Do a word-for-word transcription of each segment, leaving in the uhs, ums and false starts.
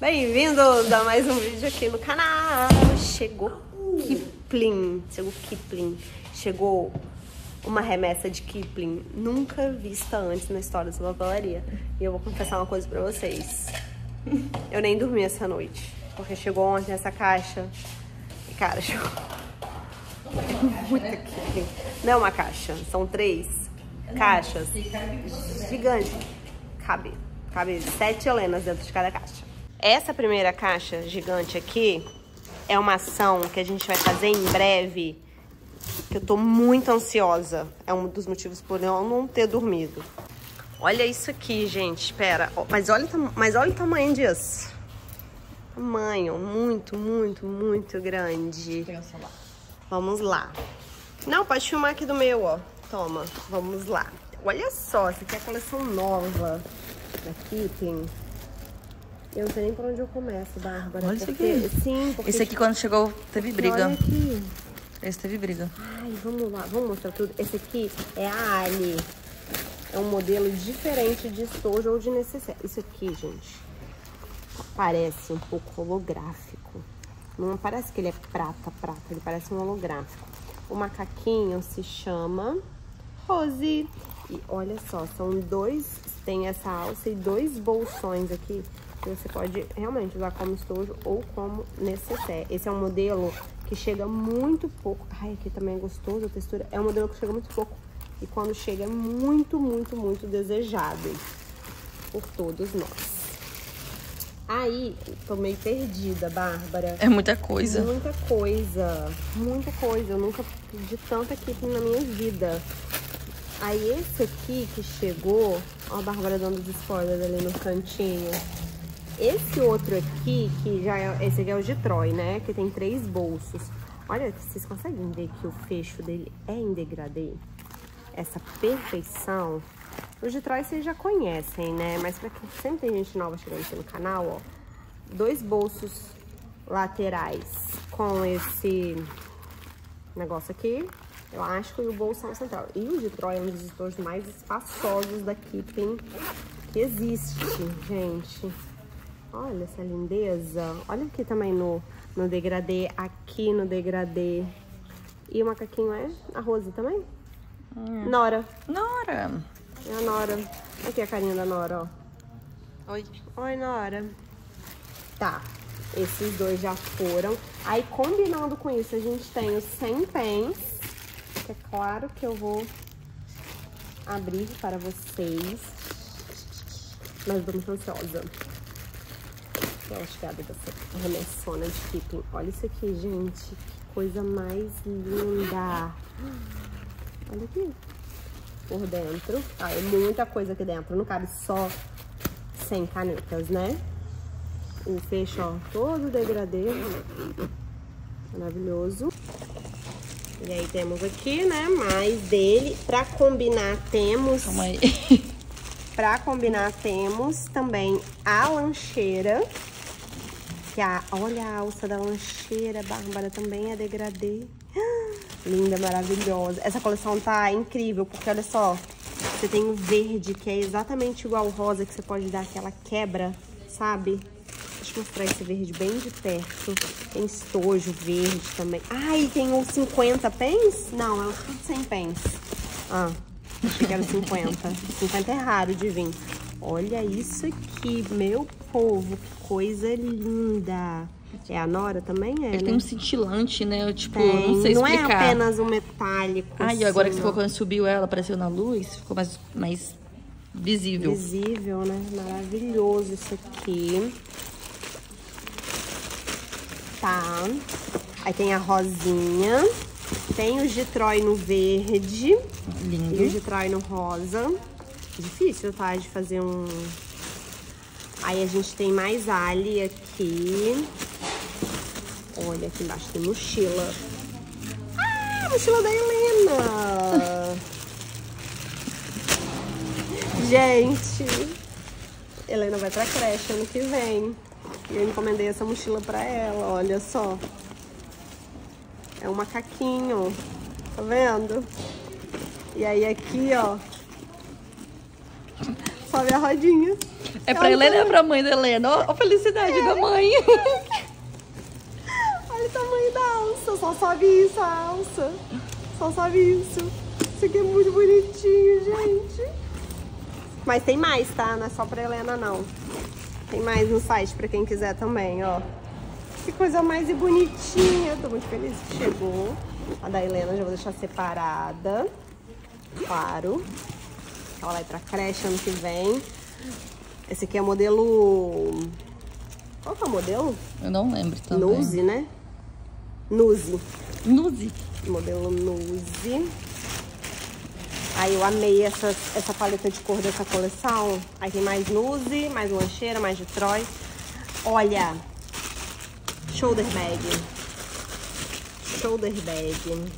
Bem-vindos a mais um vídeo aqui no canal. Chegou Kipling, chegou Kipling, chegou uma remessa de Kipling nunca vista antes na história da papelaria. E eu vou confessar uma coisa pra vocês, eu nem dormi essa noite, porque chegou ontem essa caixa e cara, chegou muita Kipling. Não é uma caixa, são três caixas gigantes, cabe, cabe sete Helenas dentro de cada caixa. Essa primeira caixa gigante aqui é uma ação que a gente vai fazer em breve, que eu tô muito ansiosa. É um dos motivos por eu não ter dormido. Olha isso aqui, gente. Espera, mas olha, mas olha o tamanho disso. Tamanho muito, muito, muito grande. Vamos lá. Não, pode filmar aqui do meu, ó. Toma, vamos lá. Olha só, essa aqui é a coleção nova da Kipling. Eu não sei nem por onde eu começo, Bárbara. Olha porque... isso aqui. Sim, porque... Esse aqui quando chegou teve briga. Olha aqui. Esse teve briga. Ai, vamos lá. Vamos mostrar tudo. Esse aqui é a Allie. É um modelo diferente de estojo ou de necessaire. Isso aqui, gente, parece um pouco holográfico. Não parece que ele é prata, prata. Ele parece um holográfico. O macaquinho se chama Rose. E olha só, são dois... Tem essa alça e dois bolsões aqui. Você pode realmente usar como estojo ou como necessaire. Esse é um modelo que chega muito pouco. Ai, aqui também é gostoso a textura. É um modelo que chega muito pouco. E quando chega é muito, muito, muito desejado por todos nós. Aí, tô meio perdida, Bárbara. É muita coisa. Muita coisa. Muita coisa. Eu nunca pedi tanta Kipling na minha vida. Aí, esse aqui que chegou... Ó a Bárbara dando os spoilers ali no cantinho. Esse outro aqui, que já é, esse aqui é o Gitroy, né? Que tem três bolsos. Olha, vocês conseguem ver que o fecho dele é em degradê? Essa perfeição. O Gitroy vocês já conhecem, né? Mas pra quem sempre tem gente nova chegando aqui no canal, ó. Dois bolsos laterais com esse negócio aqui, eu acho, que o bolsão central. E o Gitroy é um dos estojos mais espaçosos da Kipling que existe, gente. Olha essa lindeza. Olha aqui também no, no degradê. Aqui no degradê. E o macaquinho é a Rose também? Hum. Nora. Nora. É a Nora. Aqui a carinha da Nora, ó. Oi. Oi, Nora. Tá. Esses dois já foram. Aí, combinando com isso, a gente tem os cem pens. Que é claro que eu vou abrir para vocês. Mas eu tô muito ansiosa. Aquela chegada dessa remessona de Kipling. Olha isso aqui, gente. Que coisa mais linda. Olha aqui. Por dentro. Ah, é muita coisa aqui dentro. Não cabe só cem canetas, né? O fecho, ó, todo degradê. Maravilhoso. E aí temos aqui, né? Mais dele. Pra combinar, temos... Calma aí. Pra combinar, temos também a lancheira. A, olha a alça da lancheira, Bárbara, também é degradê. Linda, maravilhosa. Essa coleção tá incrível, porque olha só, você tem o verde, que é exatamente igual ao rosa, que você pode dar aquela quebra, sabe? Deixa eu mostrar esse verde bem de perto. Tem estojo verde também. Ai, tem uns cinquenta pens? Não, é uns cem pens. Ah, achei que era cinquenta. cinquenta é raro de vir. Olha isso aqui, meu povo, que coisa linda. É a Nora também, é, Ele né? tem um cintilante, né? Eu, tipo, tem. não sei não explicar. Não é apenas um metálico. Ai, assim, agora que você colocou, subiu ela, apareceu na luz, ficou mais, mais visível. Visível, né? Maravilhoso isso aqui. Tá. Aí tem a rosinha. Tem o Gitroy no verde. Lindo. E o Gitroy no rosa. Difícil, tá? De fazer um... Aí a gente tem mais Allie aqui. Olha, aqui embaixo tem mochila. Ah, mochila da Helena! Gente, Helena vai pra creche ano que vem. E eu encomendei essa mochila pra ela, olha só. É um macaquinho, tá vendo? E aí aqui, ó... sobe a rodinha. É pra Helena ou é pra mãe da Helena? Olha a felicidade é. da mãe. Olha o tamanho da alça. Só sobe isso, a alça. Só sobe isso. Isso aqui é muito bonitinho, gente. Mas tem mais, tá? Não é só pra Helena, não. Tem mais no site pra quem quiser também, ó. Que coisa mais bonitinha. Tô muito feliz que chegou. A da Helena já vou deixar separada. Claro. Ela vai pra creche ano que vem. Esse aqui é modelo... Qual que é o modelo? Eu não lembro também. Nuzi, né? Nuzi. Nuzi. Modelo Nuzi. Aí eu amei essa, essa paleta de cor dessa coleção. Aí tem mais Nuzi, mais lancheira, mais Gitroy. Olha! Shoulder bag. Shoulder bag.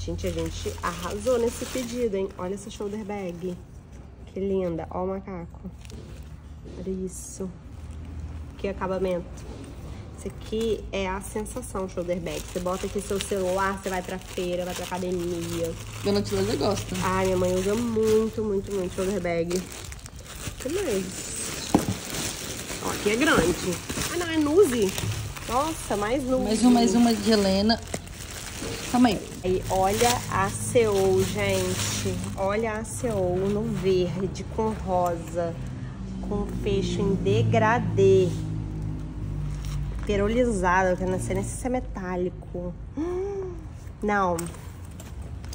Gente, a gente arrasou nesse pedido, hein? Olha essa shoulder bag. Que linda. Ó o macaco. Olha isso. Que acabamento. Esse aqui é a sensação, shoulder bag. Você bota aqui seu celular, você vai pra feira, vai pra academia. Dona Tilândia gosta. Ai, minha mãe usa muito, muito, muito shoulder bag. O que mais? Ó, aqui é grande. Ah, não, é Nuzi. Nossa, mais Nuzi. Mais uma, mais uma de Helena. Calma aí. Aí, olha a ACEO, gente. Olha a ACEO no verde, com rosa, com fecho em degradê. Perolizado, eu quero nascer nesse ser metálico. Hum, não.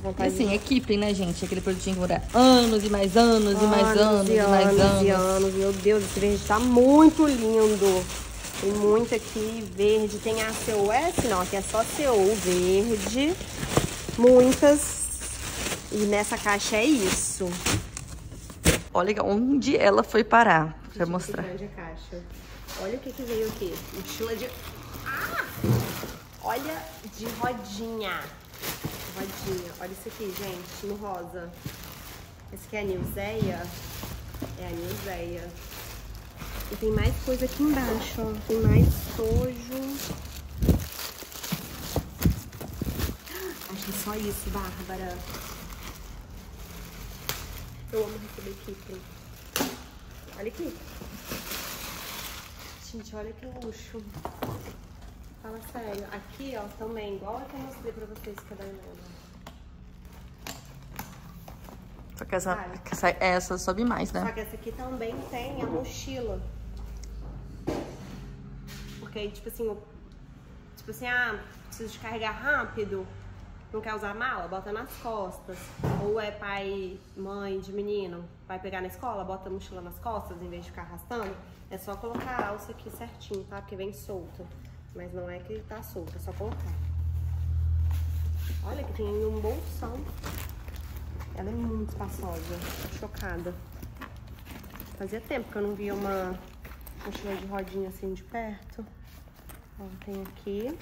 Vontade assim, de... é Kipling, né, gente? Aquele produtinho que dura anos e mais anos, anos e mais anos e, anos, e mais anos. E anos. Meu Deus, esse verde tá muito lindo. Tem muito aqui, verde, tem a ACEOS, não, aqui é só ACEO, verde, muitas, e nessa caixa é isso. Olha onde ela foi parar, pra gente, mostrar. Que grande a caixa. Olha o que que veio aqui, mochila de... Ah! Olha, de rodinha, rodinha, olha isso aqui, gente, no rosa. Esse aqui é a New Zéia, é a New Zéia. E tem mais coisa aqui embaixo, ó. Tem mais sojo. Acho que é só isso, Bárbara. Eu amo receber Kipling. Olha aqui. Gente, olha que luxo. Fala sério. Aqui, ó, também, igual a que eu mostrei pra vocês, que é da Helena. Só que essa, ah, essa, essa sobe mais, né? Só que essa aqui também tem a mochila. Porque aí, tipo assim, tipo assim, ah, preciso descarregar rápido, não quer usar mala? Bota nas costas. Ou é pai, mãe de menino, vai pegar na escola, bota a mochila nas costas em vez de ficar arrastando. É só colocar a alça aqui certinho, tá? Porque vem solta. Mas não é que tá solta, é só colocar. Olha que tem um bolsão. Ela é muito espaçosa, chocada. Fazia tempo que eu não via uma mochila de rodinha assim de perto. Ó, tem aqui.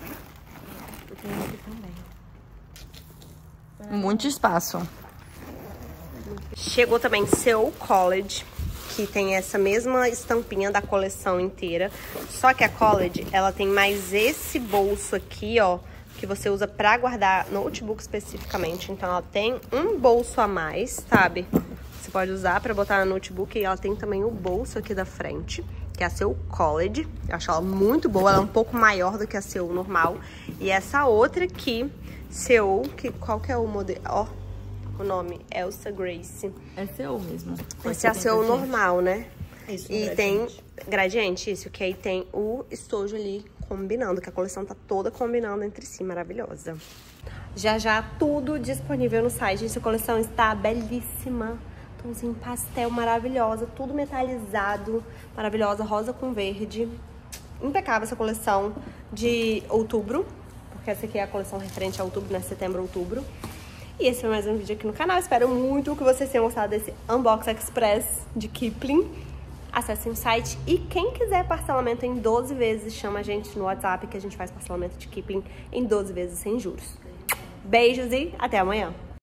E tem aqui também. Maravilha. Muito espaço. Chegou também Seoul College, que tem essa mesma estampinha da coleção inteira. Só que a College, ela tem mais esse bolso aqui, ó, que você usa pra guardar notebook especificamente. Então, ela tem um bolso a mais, sabe? Você pode usar pra botar no notebook. E ela tem também o bolso aqui da frente, que é a Seoul College. Eu acho ela muito boa. Ela é um pouco maior do que a Seoul normal. E essa outra aqui, Seoul, que qual que é o modelo? Ó, o nome, Elsa Grace. É Seoul mesmo. Essa é a Seoul normal, né? Isso, e tem gradiente, isso, que aí tem o estojo ali combinando, que a coleção tá toda combinando entre si, maravilhosa. Já já tudo disponível no site. Essa coleção está belíssima, tomzinho pastel maravilhosa, tudo metalizado, maravilhosa, rosa com verde. Impecável essa coleção de outubro, porque essa aqui é a coleção referente a outubro, né? Setembro, outubro. E esse foi mais um vídeo aqui no canal. Espero muito que vocês tenham gostado desse Unbox Express de Kipling. Acessem o site e quem quiser parcelamento em doze vezes, chama a gente no WhatsApp que a gente faz parcelamento de Kipling em doze vezes sem juros. Beijos e até amanhã!